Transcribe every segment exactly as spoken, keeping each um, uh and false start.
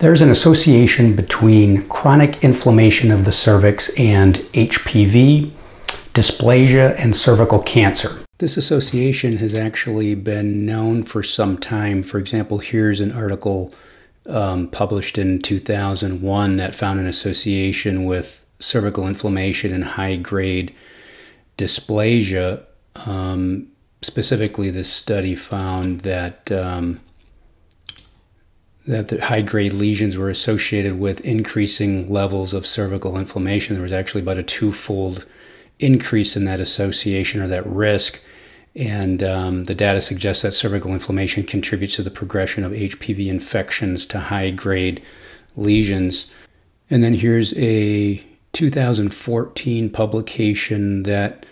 There's an association between chronic inflammation of the cervix and H P V, dysplasia, and cervical cancer. This association has actually been known for some time. For example, here's an article um, published in two thousand one that found an association with cervical inflammation and high-grade dysplasia. Um, specifically, this study found that um, that the high-grade lesions were associated with increasing levels of cervical inflammation. There was actually about a two-fold increase in that association or that risk, and um, the data suggests that cervical inflammation contributes to the progression of H P V infections to high-grade lesions. And then here's a two thousand fourteen publication that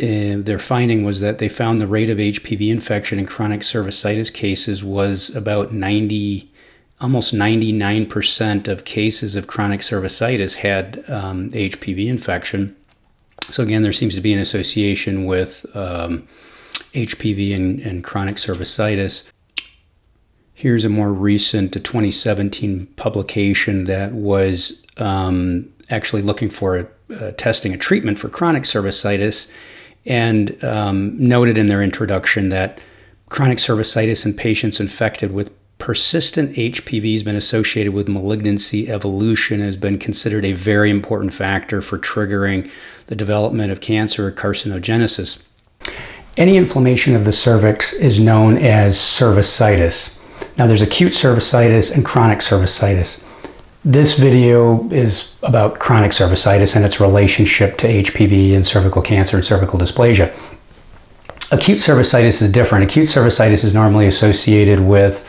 uh, their finding was that they found the rate of H P V infection in chronic cervicitis cases was about ninety percent. Almost ninety-nine percent of cases of chronic cervicitis had um, H P V infection. So again, there seems to be an association with um, H P V and, and chronic cervicitis. Here's a more recent, a twenty seventeen publication that was um, actually looking for a, a testing a treatment for chronic cervicitis, and um, noted in their introduction that chronic cervicitis in patients infected with persistent H P V has been associated with malignancy evolution, has been considered a very important factor for triggering the development of cancer or carcinogenesis. Any inflammation of the cervix is known as cervicitis. Now, there's acute cervicitis and chronic cervicitis. This video is about chronic cervicitis and its relationship to H P V and cervical cancer and cervical dysplasia. Acute cervicitis is different. Acute cervicitis is normally associated with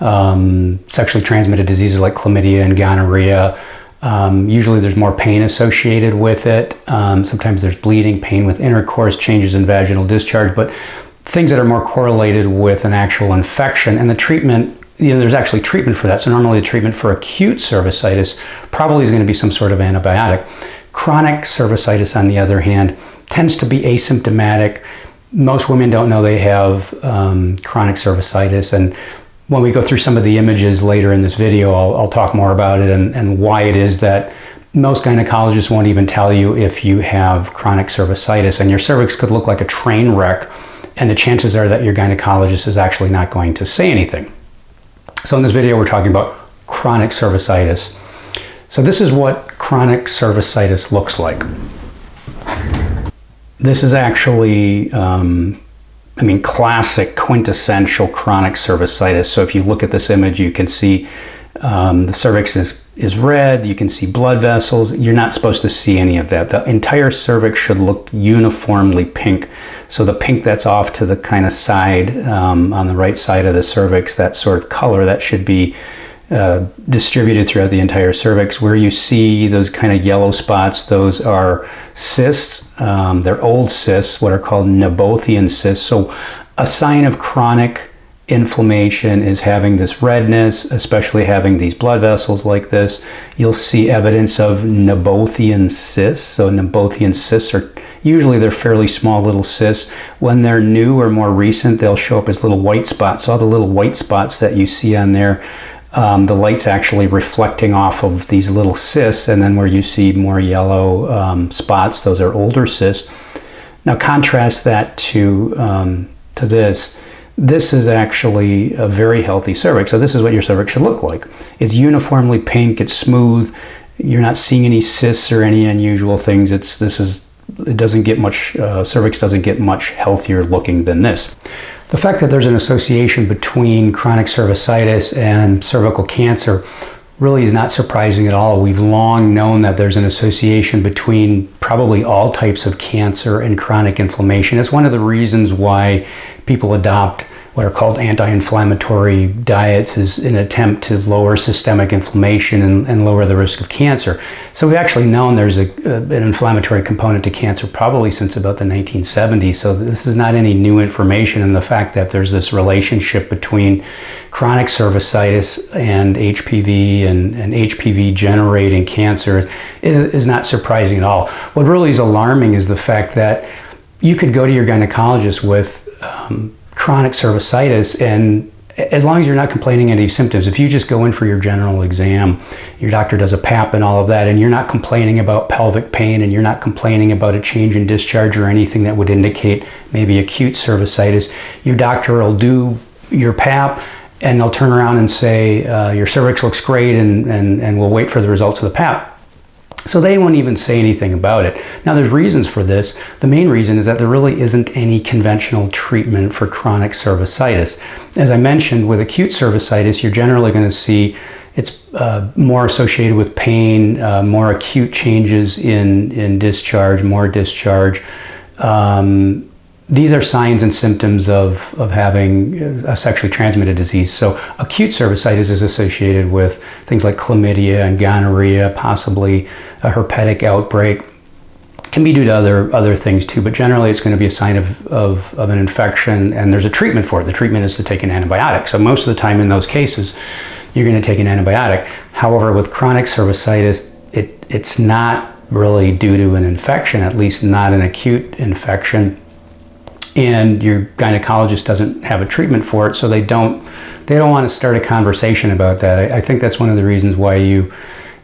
Um, sexually transmitted diseases like chlamydia and gonorrhea. Um, usually there's more pain associated with it. Um, sometimes there's bleeding, pain with intercourse, changes in vaginal discharge, but things that are more correlated with an actual infection. And the treatment, you know, there's actually treatment for that. So normally the treatment for acute cervicitis probably is going to be some sort of antibiotic. Chronic cervicitis, on the other hand, tends to be asymptomatic. Most women don't know they have um, chronic cervicitis, and when we go through some of the images later in this video, I'll, I'll talk more about it and, and why it is that most gynecologists won't even tell you if you have chronic cervicitis, and your cervix could look like a train wreck, and the chances are that your gynecologist is actually not going to say anything. So in this video, we're talking about chronic cervicitis. So this is what chronic cervicitis looks like. This is actually um, I mean, classic, quintessential chronic cervicitis. So if you look at this image, you can see um, the cervix is, is red, you can see blood vessels. You're not supposed to see any of that. The entire cervix should look uniformly pink. So the pink that's off to the kind of side, um, on the right side of the cervix, that sort of color, that should be uh, distributed throughout the entire cervix. Where you see those kind of yellow spots, those are cysts. Um, they're old cysts, what are called Nabothian cysts. So a sign of chronic inflammation is having this redness, especially having these blood vessels like this. You'll see evidence of Nabothian cysts. So Nabothian cysts are usually, they're fairly small little cysts. When they're new or more recent, they'll show up as little white spots. All the little white spots that you see on there, Um, the light's actually reflecting off of these little cysts, and then where you see more yellow um, spots, those are older cysts. Now contrast that to, um, to this. This is actually a very healthy cervix. So this is what your cervix should look like. It's uniformly pink, it's smooth, you're not seeing any cysts or any unusual things. It's, this is, it doesn't get much, uh, cervix doesn't get much healthier looking than this. The fact that there's an association between chronic cervicitis and cervical cancer really is not surprising at all. We've long known that there's an association between probably all types of cancer and chronic inflammation. It's one of the reasons why people adopt what are called anti-inflammatory diets, is an attempt to lower systemic inflammation and, and lower the risk of cancer. So we've actually known there's a, a, an inflammatory component to cancer probably since about the nineteen seventies. So this is not any new information, and the fact that there's this relationship between chronic cervicitis and H P V and, and H P V generating cancer is, is not surprising at all. What really is alarming is the fact that you could go to your gynecologist with um, chronic cervicitis and as long as you're not complaining of any symptoms. If you just go in for your general exam, your doctor does a P A P and all of that, and you're not complaining about pelvic pain, and you're not complaining about a change in discharge or anything that would indicate maybe acute cervicitis, your doctor will do your P A P and they'll turn around and say, uh, your cervix looks great, and, and, and we'll wait for the results of the P A P. So they won't even say anything about it. Now, there's reasons for this. The main reason is that there really isn't any conventional treatment for chronic cervicitis. As I mentioned, with acute cervicitis, you're generally going to see it's uh, more associated with pain, uh, more acute changes in, in discharge, more discharge. Um, These are signs and symptoms of, of having a sexually transmitted disease. So acute cervicitis is associated with things like chlamydia and gonorrhea, possibly a herpetic outbreak. Can be due to other, other things too, but generally it's going to be a sign of, of, of an infection, and there's a treatment for it. The treatment is to take an antibiotic. So most of the time in those cases, you're going to take an antibiotic. However, with chronic cervicitis, it, it's not really due to an infection, at least not an acute infection. And your gynecologist doesn't have a treatment for it, so they don't they don't want to start a conversation about that. I, I think that's one of the reasons why you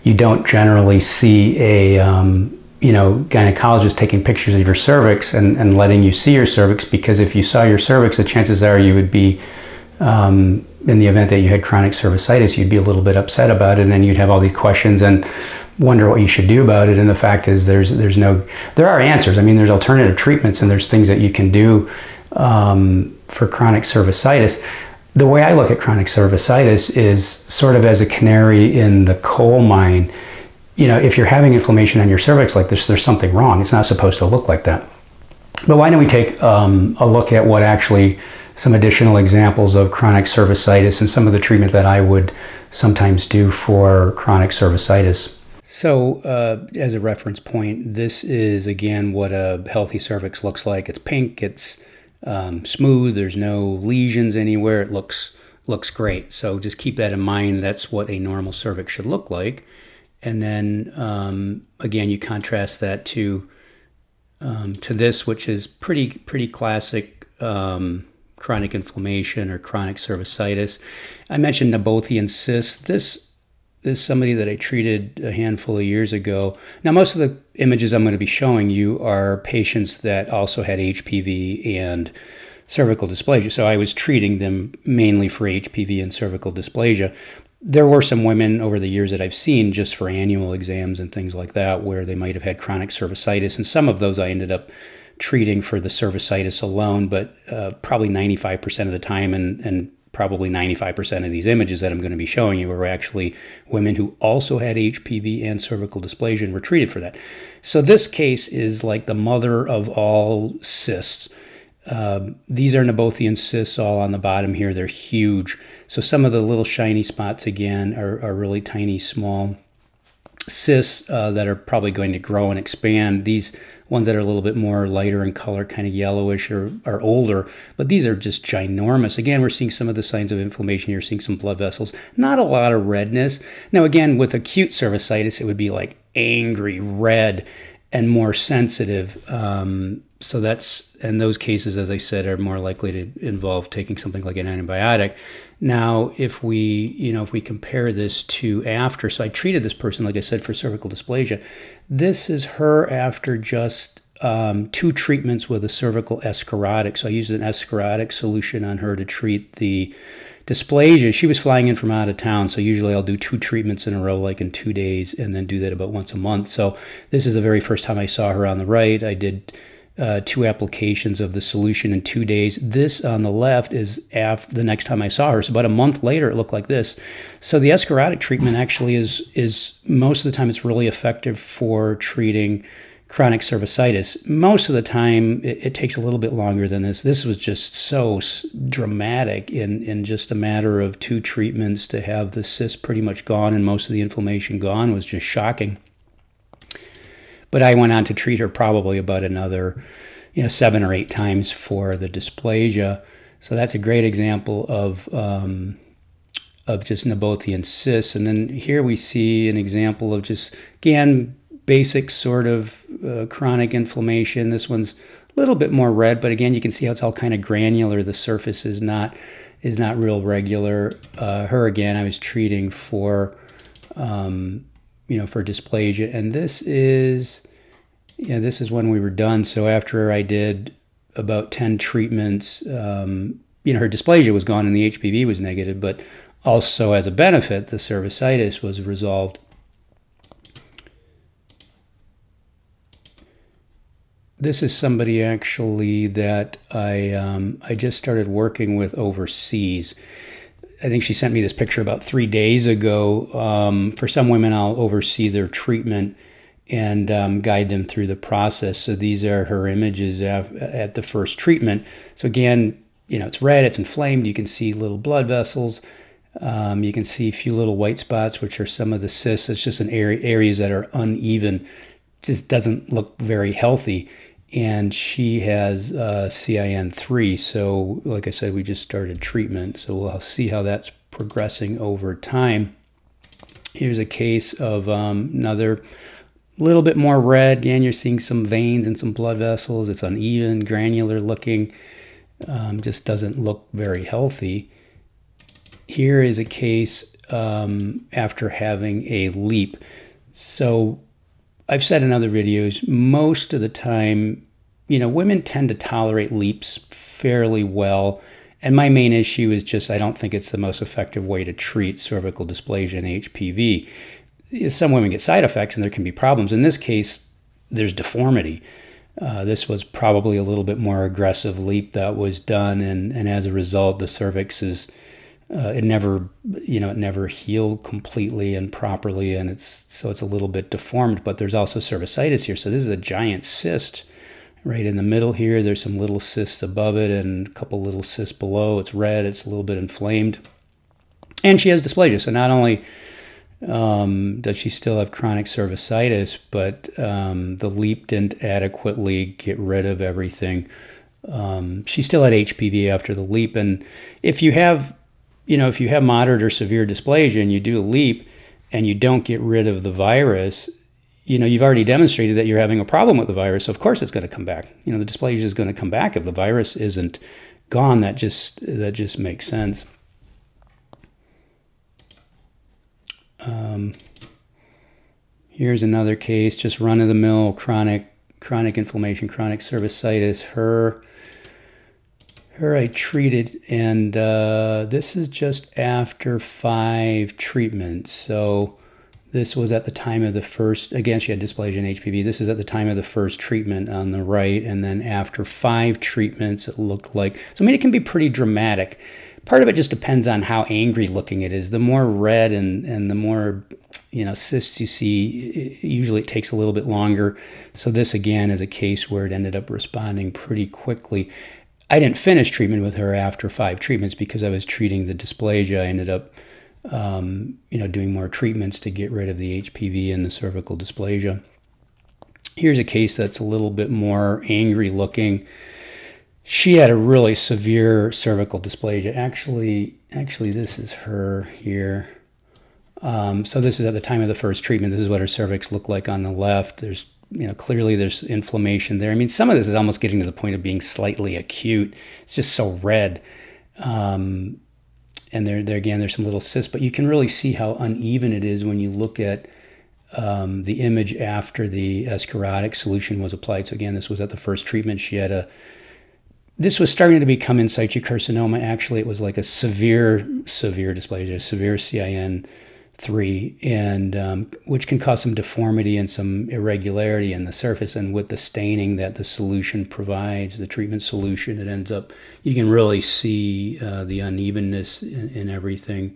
you don't generally see a um, you know gynecologist taking pictures of your cervix and, and letting you see your cervix, because if you saw your cervix, the chances are you would be um, in the event that you had chronic cervicitis, you'd be a little bit upset about it, and then you'd have all these questions and wonder what you should do about it. And the fact is there's there's no there are answers. I mean, there's alternative treatments and there's things that you can do um, for chronic cervicitis. The way I look at chronic cervicitis is sort of as a canary in the coal mine. You know, if you're having inflammation on your cervix like this, there's something wrong. It's not supposed to look like that. But why don't we take um, a look at what actually some additional examples of chronic cervicitis and some of the treatment that I would sometimes do for chronic cervicitis. So uh, as a reference point, this is, again, what a healthy cervix looks like. It's pink, it's um, smooth, there's no lesions anywhere, it looks, looks great. So just keep that in mind. That's what a normal cervix should look like. And then, um, again, you contrast that to, um, to this, which is pretty, pretty classic um, chronic inflammation or chronic cervicitis. I mentioned Nabothian cyst. This This is somebody that I treated a handful of years ago. Now, most of the images I'm going to be showing you are patients that also had H P V and cervical dysplasia. So I was treating them mainly for H P V and cervical dysplasia. There were some women over the years that I've seen just for annual exams and things like that where they might have had chronic cervicitis. And some of those I ended up treating for the cervicitis alone, but uh, probably ninety-five percent of the time and, and probably ninety-five percent of these images that I'm going to be showing you are actually women who also had H P V and cervical dysplasia and were treated for that. So this case is like the mother of all cysts. Uh, these are Nabothian cysts all on the bottom here. They're huge. So some of the little shiny spots, again, are, are really tiny, small cysts uh, that are probably going to grow and expand. These ones that are a little bit more lighter in color, kind of yellowish, or are older, but these are just ginormous. Again, we're seeing some of the signs of inflammation here, seeing some blood vessels, not a lot of redness. Now, again, with acute cervicitis, it would be like angry red and more sensitive. Um, so that's, and those cases, as I said, are more likely to involve taking something like an antibiotic. Now, if we, you know, if we compare this to after, so I treated this person, like I said, for cervical dysplasia. This is her after just um, two treatments with a cervical escharotic. So I used an escharotic solution on her to treat the dysplasia. She was flying in from out of town, so usually I'll do two treatments in a row, like in two days, and then do that about once a month. So this is the very first time I saw her on the right. I did uh, two applications of the solution in two days. This on the left is after the next time I saw her. So about a month later, it looked like this. So the escharotic treatment actually is, is most of the time it's really effective for treating chronic cervicitis. Most of the time, it, it takes a little bit longer than this. This was just so s dramatic in, in just a matter of two treatments to have the cyst pretty much gone and most of the inflammation gone was just shocking. But I went on to treat her probably about another you know, seven or eight times for the dysplasia. So that's a great example of, um, of just Nabothian cysts. And then here we see an example of just, again, basic sort of uh, chronic inflammation. This one's a little bit more red, but again, you can see how it's all kind of granular. The surface is not is not real regular. Uh, her, again, I was treating for, um, you know, for dysplasia. And this is, yeah, this is when we were done. So after I did about ten treatments, um, you know, her dysplasia was gone and the H P V was negative, but also as a benefit, the cervicitis was resolved. This is somebody actually that I um, I just started working with overseas. I think she sent me this picture about three days ago. Um, for some women, I'll oversee their treatment and um, guide them through the process. So these are her images at, at the first treatment. So again, you know, it's red, it's inflamed. You can see little blood vessels. Um, you can see a few little white spots, which are some of the cysts. It's just an area, areas that are uneven. Just doesn't look very healthy. And she has uh, C I N three, so like I said, we just started treatment, so we'll see how that's progressing over time. Here's a case of um, another little bit more red. Again, you're seeing some veins and some blood vessels. It's uneven, granular looking, um, just doesn't look very healthy. Here is a case um, after having a leap. So I've said in other videos, most of the time, you know, women tend to tolerate leaps fairly well. And my main issue is just I don't think it's the most effective way to treat cervical dysplasia and H P V. Some women get side effects and there can be problems. In this case, there's deformity. Uh, this was probably a little bit more aggressive leap that was done. And, and as a result, the cervix is, Uh, it never, you know, it never healed completely and properly, and it's so it's a little bit deformed. But there's also cervicitis here, so this is a giant cyst right in the middle here. There's some little cysts above it and a couple little cysts below. It's red. It's a little bit inflamed, and she has dysplasia. So not only um, does she still have chronic cervicitis, but um, the leap didn't adequately get rid of everything. Um, she still had H P V after the leap, and if you have You know, if you have moderate or severe dysplasia and you do a leap and you don't get rid of the virus, you know, you've already demonstrated that you're having a problem with the virus. So of course it's going to come back. You know, the dysplasia is going to come back if the virus isn't gone. That just that just makes sense. Um, here's another case, just run of the mill, chronic chronic inflammation, chronic cervicitis. Her. Her I treated, and uh, this is just after five treatments. So this was at the time of the first, again, she had dysplasia and H P V. This is at the time of the first treatment on the right, and then after five treatments, it looked like, so I mean, it can be pretty dramatic. Part of it just depends on how angry looking it is. The more red and, and the more, you know, cysts you see, it, usually it takes a little bit longer. So this, again, is a case where it ended up responding pretty quickly. I didn't finish treatment with her after five treatments because I was treating the dysplasia. I ended up, um, you know, doing more treatments to get rid of the H P V and the cervical dysplasia. Here's a case that's a little bit more angry looking. She had a really severe cervical dysplasia. Actually, actually, this is her here. Um, so this is at the time of the first treatment. This is what her cervix looked like on the left. There's You know, clearly there's inflammation there. I mean, some of this is almost getting to the point of being slightly acute. It's just so red. Um, and there, there again, there's some little cysts, but you can really see how uneven it is when you look at um, the image after the escharotic solution was applied. So again, this was at the first treatment. She had a, this was starting to become in situ carcinoma. Actually, it was like a severe, severe dysplasia, severe C I N three, and um, which can cause some deformity and some irregularity in the surface. And with the staining that the solution provides, the treatment solution, it ends up, you can really see uh, the unevenness in, in everything.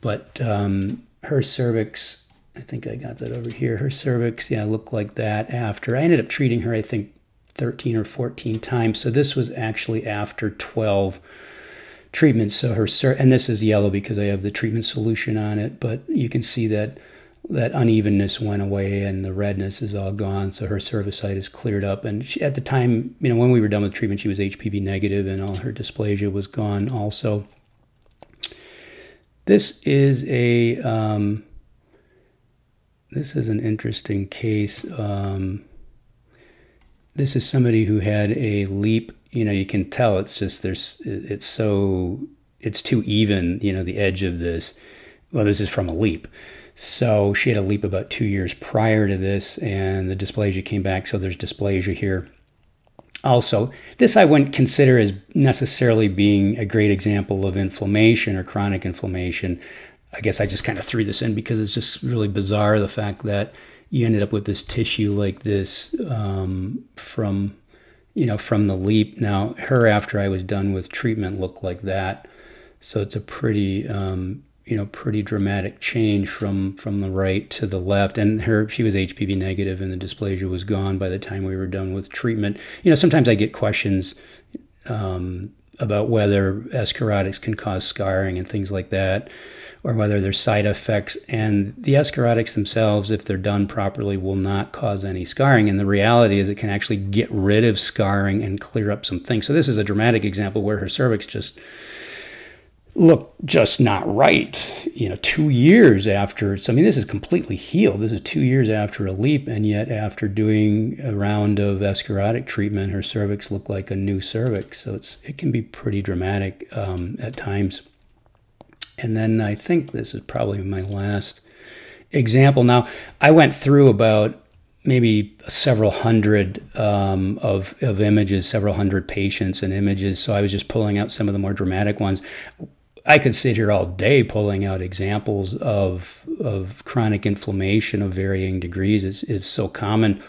But um, her cervix, I think I got that over here. Her cervix, yeah, looked like that after. I ended up treating her, I think, thirteen or fourteen times. So this was actually after twelve treatments. So her cer and this is yellow because I have the treatment solution on it, but you can see that that unevenness went away and the redness is all gone. So her cervicitis cleared up, and she, at the time, you know, when we were done with treatment, she was H P V negative and all her dysplasia was gone. Also, this is a um, this is an interesting case. Um, this is somebody who had a leap. You know, you can tell it's just there's it's so it's too even, you know, the edge of this. Well, this is from a leap. So she had a leap about two years prior to this, and the dysplasia came back, so there's dysplasia here. Also, this I wouldn't consider as necessarily being a great example of inflammation or chronic inflammation. I guess I just kind of threw this in because it's just really bizarre, the fact that you ended up with this tissue like this um, from, you know, from the leap. Now, her, after I was done with treatment, looked like that. So it's a pretty, um, you know, pretty dramatic change from from the right to the left. And her, she was H P V negative, and the dysplasia was gone by the time we were done with treatment. You know, sometimes I get questions um, about whether escharotics can cause scarring and things like that, or whether there's side effects. And the escharotics themselves, if they're done properly, will not cause any scarring. And the reality is it can actually get rid of scarring and clear up some things. So this is a dramatic example where her cervix just looked just not right, you know, two years after. So, I mean, this is completely healed. This is two years after a leap, and yet after doing a round of escharotic treatment, her cervix looked like a new cervix. So it's, it can be pretty dramatic um, at times. And then I think this is probably my last example. Now, I went through about maybe several hundred um, of, of images, several hundred patients and images. So I was just pulling out some of the more dramatic ones. I could sit here all day pulling out examples of, of chronic inflammation of varying degrees. It's, it's so common.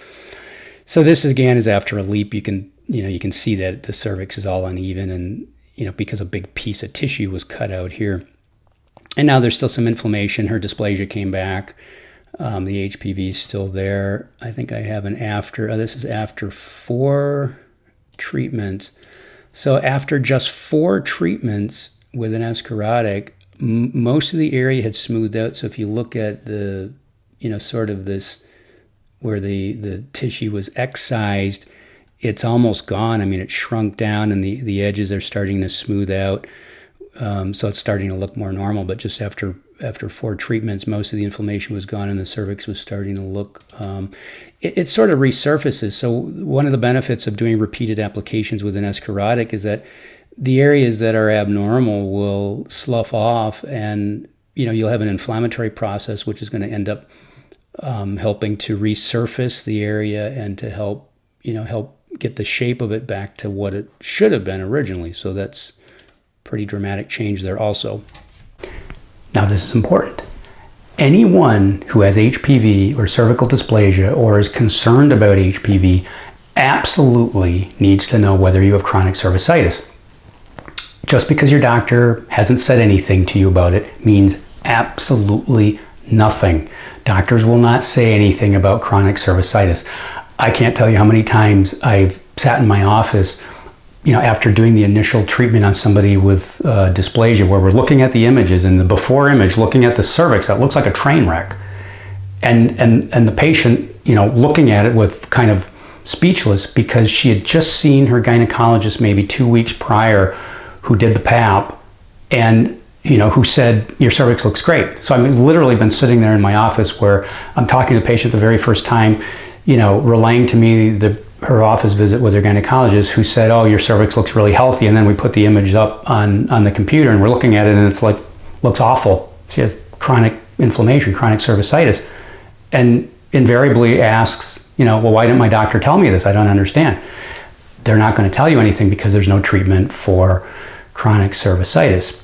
So this, again, is after a leap. You can, you know, you can see that the cervix is all uneven, and, you know, because a big piece of tissue was cut out here. And now there's still some inflammation. Her dysplasia came back. Um, the H P V is still there. I think I have an after. Oh, this is after four treatments. So after just four treatments with an escharotic, m most of the area had smoothed out. So if you look at the, you know, sort of this, where the, the tissue was excised, it's almost gone. I mean, it shrunk down, and the, the edges are starting to smooth out. Um, so it's starting to look more normal, but just after after four treatments, most of the inflammation was gone, and the cervix was starting to look, um, it, it sort of resurfaces. So one of the benefits of doing repeated applications with an escharotic is that the areas that are abnormal will slough off, and, you know, you'll have an inflammatory process, which is going to end up um, helping to resurface the area and to help, you know, help get the shape of it back to what it should have been originally. So that's pretty dramatic change there also. Now, this is important. Anyone who has H P V or cervical dysplasia or is concerned about H P V absolutely needs to know whether you have chronic cervicitis. Just because your doctor hasn't said anything to you about it means absolutely nothing. Doctors will not say anything about chronic cervicitis. I can't tell you how many times I've sat in my office, you know, after doing the initial treatment on somebody with uh, dysplasia, where we're looking at the images, and the before image, looking at the cervix, that looks like a train wreck. And, and, and the patient, you know, looking at it with kind of speechless, because she had just seen her gynecologist maybe two weeks prior, who did the P A P, and, you know, who said, your cervix looks great. So I've literally been sitting there in my office where I'm talking to the patient the very first time, you know, relaying to me the her office visit with her gynecologist, who said, oh, your cervix looks really healthy. And then we put the image up on, on the computer, and we're looking at it, and it's like, looks awful. She has chronic inflammation, chronic cervicitis, and invariably asks, you know, well, why didn't my doctor tell me this? I don't understand. They're not going to tell you anything, because there's no treatment for chronic cervicitis.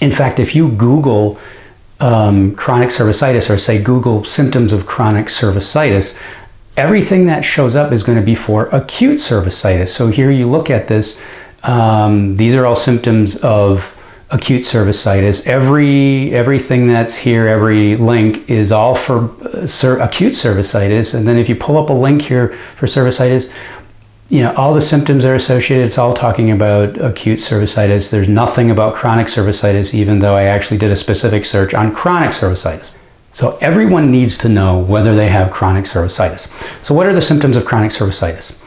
In fact, if you Google um, chronic cervicitis, or say Google symptoms of chronic cervicitis, everything that shows up is going to be for acute cervicitis. So here you look at this, um, these are all symptoms of acute cervicitis. Every, everything that's here, every link, is all for uh, cer acute cervicitis. And then if you pull up a link here for cervicitis, you know, all the symptoms are associated. It's all talking about acute cervicitis. There's nothing about chronic cervicitis, even though I actually did a specific search on chronic cervicitis. So everyone needs to know whether they have chronic cervicitis. So what are the symptoms of chronic cervicitis?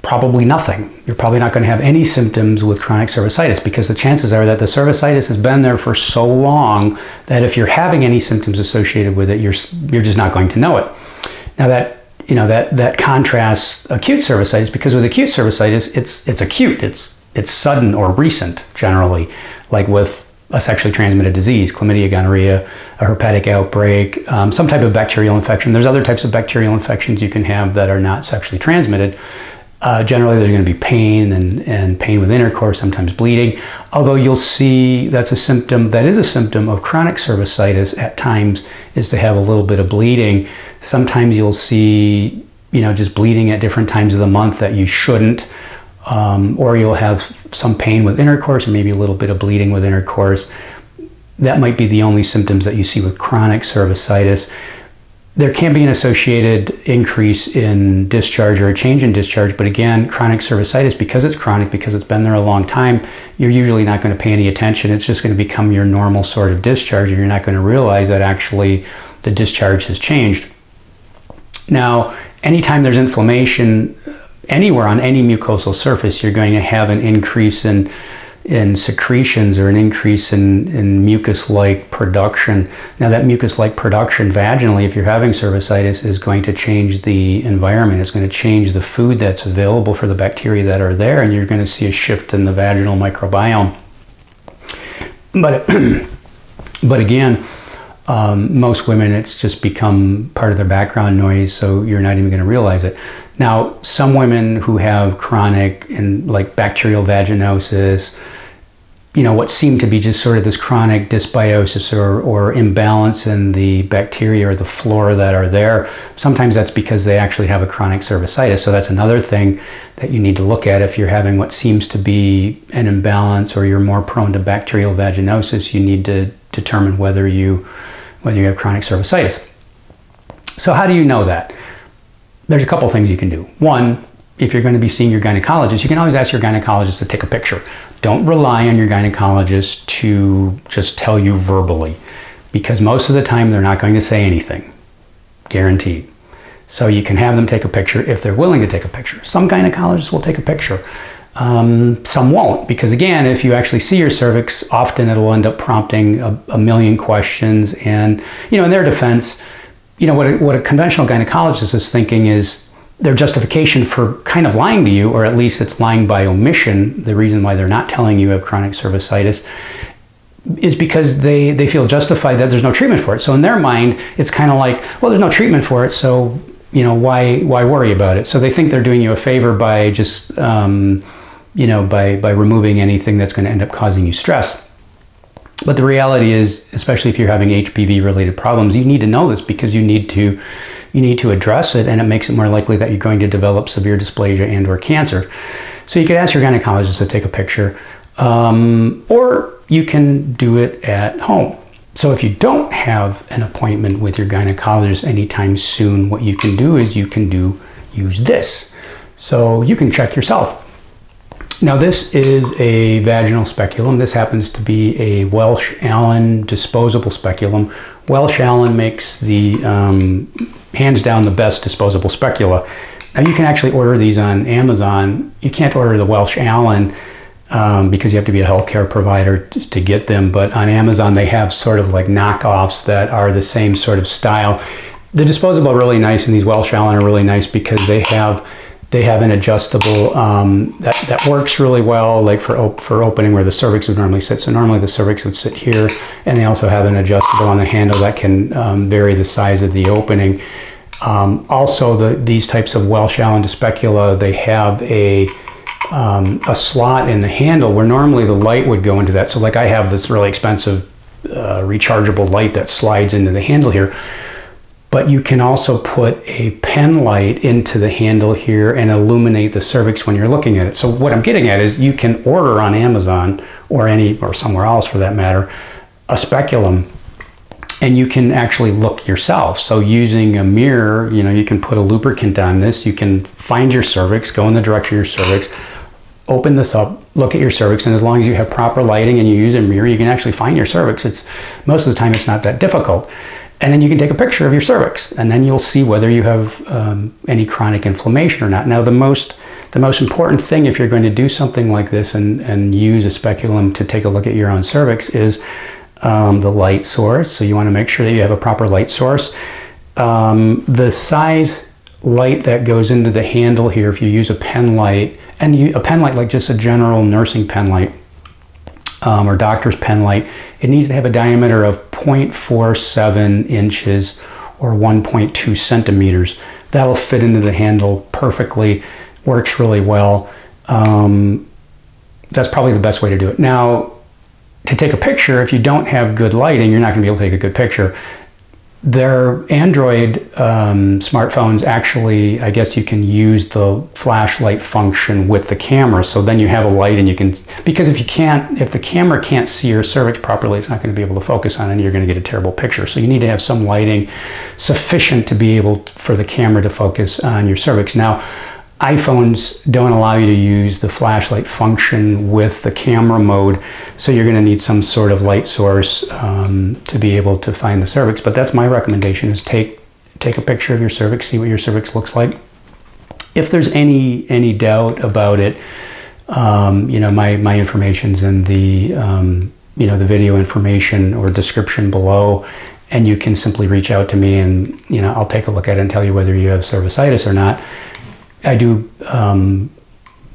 Probably nothing. You're probably not going to have any symptoms with chronic cervicitis, because the chances are that the cervicitis has been there for so long that if you're having any symptoms associated with it, you're, you're just not going to know it. Now that, you know, that, that contrasts acute cervicitis, because with acute cervicitis, it's, it's acute. It's it's sudden or recent generally, like with a sexually transmitted disease, chlamydia, gonorrhea, a herpetic outbreak, um, some type of bacterial infection. There's other types of bacterial infections you can have that are not sexually transmitted. Uh, generally, there's going to be pain and, and pain with intercourse, sometimes bleeding. Although you'll see that's a symptom, that is a symptom of chronic cervicitis at times, is to have a little bit of bleeding. Sometimes you'll see, you know, just bleeding at different times of the month that you shouldn't. Um, or you'll have some pain with intercourse, or maybe a little bit of bleeding with intercourse. That might be the only symptoms that you see with chronic cervicitis. There can be an associated increase in discharge or a change in discharge, but again, chronic cervicitis, because it's chronic, because it's been there a long time, you're usually not going to pay any attention. It's just going to become your normal sort of discharge, and you're not going to realize that actually the discharge has changed. Now, anytime there's inflammation, anywhere on any mucosal surface, you're going to have an increase in in secretions or an increase in, in mucus-like production. Now, that mucus-like production vaginally, if you're having cervicitis, is going to change the environment. It's going to change the food that's available for the bacteria that are there, and you're going to see a shift in the vaginal microbiome. But, but again, um, most women, it's just become part of their background noise, so you're not even going to realize it. Now, some women who have chronic and like bacterial vaginosis, you know, what seemed to be just sort of this chronic dysbiosis or, or imbalance in the bacteria or the flora that are there, sometimes that's because they actually have a chronic cervicitis. So that's another thing that you need to look at. If you're having what seems to be an imbalance or you're more prone to bacterial vaginosis, you need to determine whether you, whether you have chronic cervicitis. So how do you know that? There's a couple things you can do. One, if you're going to be seeing your gynecologist, you can always ask your gynecologist to take a picture. Don't rely on your gynecologist to just tell you verbally, because most of the time they're not going to say anything, guaranteed. So you can have them take a picture if they're willing to take a picture. Some gynecologists will take a picture. Um, some won't, because again, if you actually see your cervix, often it will end up prompting a, a million questions. And, you know, in their defense, you know, what a, what a conventional gynecologist is thinking is their justification for kind of lying to you, or at least it's lying by omission, the reason why they're not telling you have chronic cervicitis, is because they, they feel justified that there's no treatment for it. So in their mind, it's kind of like, well, there's no treatment for it, so, you know, why, why worry about it? So they think they're doing you a favor by just, um, you know, by, by removing anything that's going to end up causing you stress. But the reality is, especially if you're having H P V-related problems, you need to know this, because you need to you need to address it, and it makes it more likely that you're going to develop severe dysplasia and or cancer. So you could ask your gynecologist to take a picture, um, or you can do it at home. So if you don't have an appointment with your gynecologist anytime soon, what you can do is you can do use this. So you can check yourself. Now, this is a vaginal speculum. This happens to be a Welsh Allen disposable speculum. Welsh Allen makes the, um, hands down, the best disposable specula. Now, you can actually order these on Amazon. You can't order the Welsh Allen um, because you have to be a healthcare provider to get them, but on Amazon, they have sort of like knockoffs that are the same sort of style. The disposable are really nice, and these Welsh Allen are really nice because they have They have an adjustable um, that, that works really well, like for, op for opening where the cervix would normally sit. So normally the cervix would sit here, and they also have an adjustable on the handle that can um, vary the size of the opening. Um, also, the, these types of Welsh Allen specula, they have a, um, a slot in the handle where normally the light would go into that. So like I have this really expensive uh, rechargeable light that slides into the handle here. But you can also put a pen light into the handle here and illuminate the cervix when you're looking at it. So what I'm getting at is you can order on Amazon or any or somewhere else for that matter, a speculum, and you can actually look yourself. So using a mirror, you know, you can put a lubricant on this. You can find your cervix, go in the direction of your cervix, open this up, look at your cervix, and as long as you have proper lighting and you use a mirror, you can actually find your cervix. It's most of the time it's not that difficult. And then you can take a picture of your cervix, and then you'll see whether you have um, any chronic inflammation or not. Now, the most the most important thing if you're going to do something like this and, and use a speculum to take a look at your own cervix is um, the light source. So you want to make sure that you have a proper light source. Um, the size light that goes into the handle here, if you use a pen light, and you, a pen light, like just a general nursing pen light um, or doctor's pen light, it needs to have a diameter of zero point four seven inches or one point two centimeters. That'll fit into the handle perfectly, works really well. Um, that's probably the best way to do it. Now, to take a picture, if you don't have good lighting, you're not going to be able to take a good picture. Their Android um, smartphones actually, I guess you can use the flashlight function with the camera. So then you have a light and you can, because if you can't, if the camera can't see your cervix properly, it's not going to be able to focus on it and you're going to get a terrible picture. So you need to have some lighting sufficient to be able to, for the camera to focus on your cervix. Now, iPhones don't allow you to use the flashlight function with the camera mode, so you're going to need some sort of light source um, to be able to find the cervix. But that's my recommendation, is take take a picture of your cervix, see what your cervix looks like. If there's any any doubt about it, um, you know, my my information's in the um, you know, the video information or description below, and you can simply reach out to me, and you know, I'll take a look at it and tell you whether you have cervicitis or not. I do um,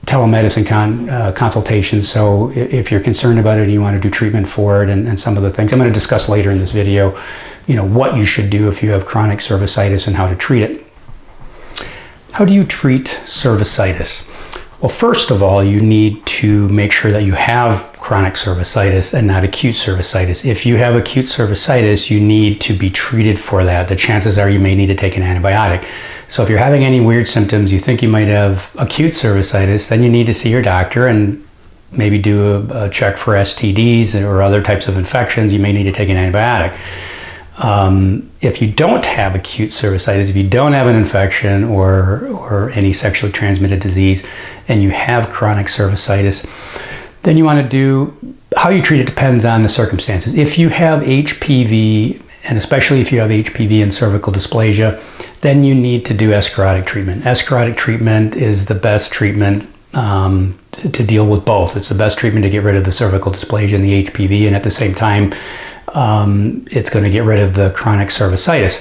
telemedicine con uh, consultations, so if you're concerned about it and you want to do treatment for it, and, and some of the things I'm going to discuss later in this video, you know, what you should do if you have chronic cervicitis and how to treat it. How do you treat cervicitis? Well, first of all, you need to make sure that you have chronic cervicitis and not acute cervicitis. If you have acute cervicitis, you need to be treated for that. The chances are you may need to take an antibiotic. So if you're having any weird symptoms, you think you might have acute cervicitis, then you need to see your doctor and maybe do a, a check for S T Ds or other types of infections. You may need to take an antibiotic. Um, if you don't have acute cervicitis, if you don't have an infection or, or any sexually transmitted disease, and you have chronic cervicitis, then you want to do, how you treat it depends on the circumstances. If you have H P V, and especially if you have H P V and cervical dysplasia, then you need to do escharotic treatment. Escharotic treatment is the best treatment um, to deal with both. It's the best treatment to get rid of the cervical dysplasia and the H P V, and at the same time, Um, it's going to get rid of the chronic cervicitis.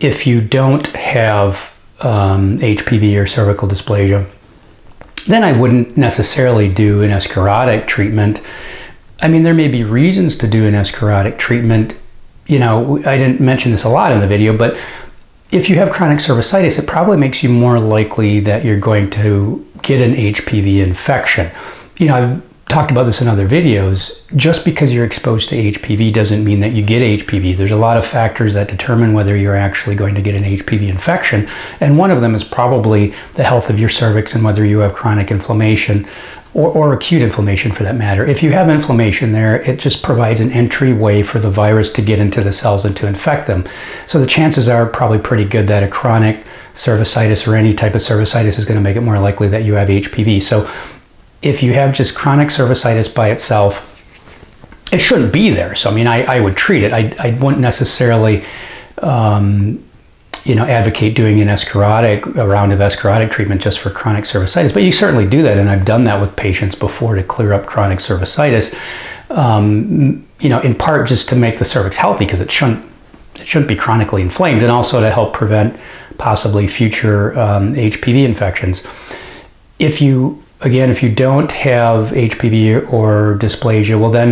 If you don't have um, H P V or cervical dysplasia, then I wouldn't necessarily do an escharotic treatment. I mean, there may be reasons to do an escharotic treatment. You know, I didn't mention this a lot in the video, but if you have chronic cervicitis, it probably makes you more likely that you're going to get an H P V infection. You know, I've talked about this in other videos. Just because you're exposed to H P V doesn't mean that you get H P V. There's a lot of factors that determine whether you're actually going to get an H P V infection, and one of them is probably the health of your cervix and whether you have chronic inflammation or, or acute inflammation for that matter. If you have inflammation there, it just provides an entryway for the virus to get into the cells and to infect them. So the chances are probably pretty good that a chronic cervicitis or any type of cervicitis is going to make it more likely that you have H P V. So if you have just chronic cervicitis by itself, it shouldn't be there. So, I mean, I, I would treat it. I, I wouldn't necessarily, um, you know, advocate doing an escharotic, a round of escharotic treatment just for chronic cervicitis, but you certainly do that. And I've done that with patients before to clear up chronic cervicitis, um, you know, in part just to make the cervix healthy, because it shouldn't, it shouldn't be chronically inflamed, and also to help prevent possibly future um, H P V infections. If you Again, if you don't have H P V or dysplasia, well then,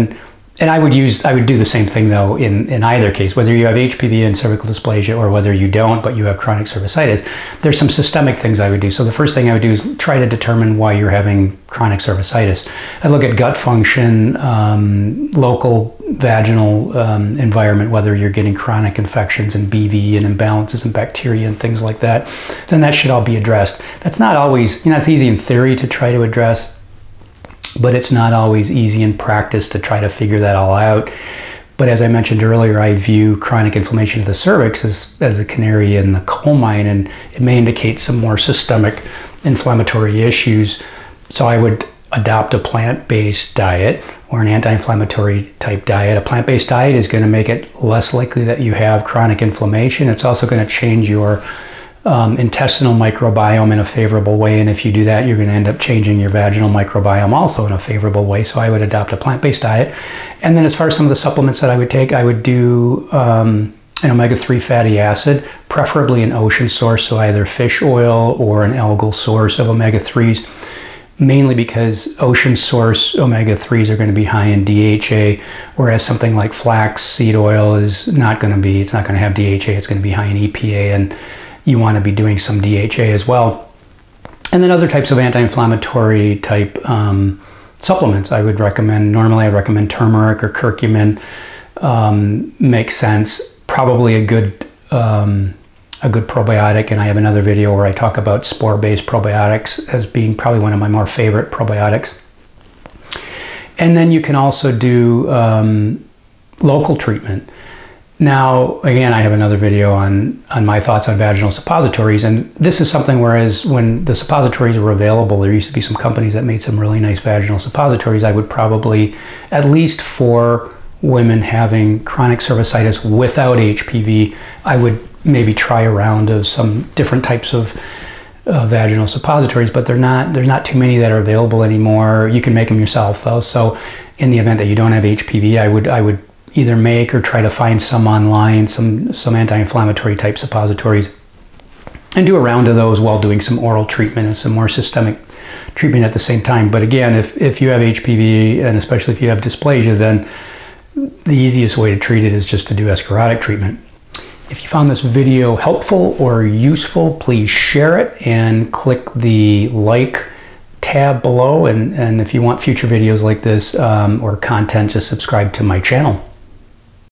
and I would use, I would do the same thing though in, in either case, whether you have H P V and cervical dysplasia or whether you don't, but you have chronic cervicitis, there's some systemic things I would do. So the first thing I would do is try to determine why you're having chronic cervicitis. I look at gut function, um, local vaginal um, environment, whether you're getting chronic infections and B V and imbalances and bacteria and things like that, then that should all be addressed. That's not always, you know, it's easy in theory to try to address, but it's not always easy in practice to try to figure that all out. But as I mentioned earlier, I view chronic inflammation of the cervix as, as the canary in the coal mine, and it may indicate some more systemic inflammatory issues. So I would adopt a plant-based diet or an anti-inflammatory type diet. A plant-based diet is going to make it less likely that you have chronic inflammation. It's also going to change your um, intestinal microbiome in a favorable way, and if you do that, you're going to end up changing your vaginal microbiome also in a favorable way. So I would adopt a plant-based diet. And then as far as some of the supplements that I would take, I would do um, an omega three fatty acid, preferably an ocean source, so either fish oil or an algal source of omega threes. mainly because ocean source omega threes are going to be high in D H A, whereas something like flax seed oil is not going to be, it's not going to have D H A, it's going to be high in E P A, and you want to be doing some D H A as well. And then other types of anti-inflammatory type um, supplements I would recommend. Normally I recommend turmeric or curcumin, um, makes sense, probably a good um, a good probiotic, and I have another video where I talk about spore-based probiotics as being probably one of my more favorite probiotics. And then you can also do um, local treatment. Now, again, I have another video on, on my thoughts on vaginal suppositories, and this is something whereas when the suppositories were available, there used to be some companies that made some really nice vaginal suppositories. I would probably, at least for women having chronic cervicitis without H P V, I would maybe try a round of some different types of uh, vaginal suppositories, but they're not, there's not too many that are available anymore. You can make them yourself though. So in the event that you don't have H P V, I would, I would either make or try to find some online, some, some anti-inflammatory type suppositories, and do a round of those while doing some oral treatment and some more systemic treatment at the same time. But again, if, if you have H P V, and especially if you have dysplasia, then the easiest way to treat it is just to do escharotic treatment. If you found this video helpful or useful, please share it and click the like tab below. And, and if you want future videos like this um, or content, just subscribe to my channel.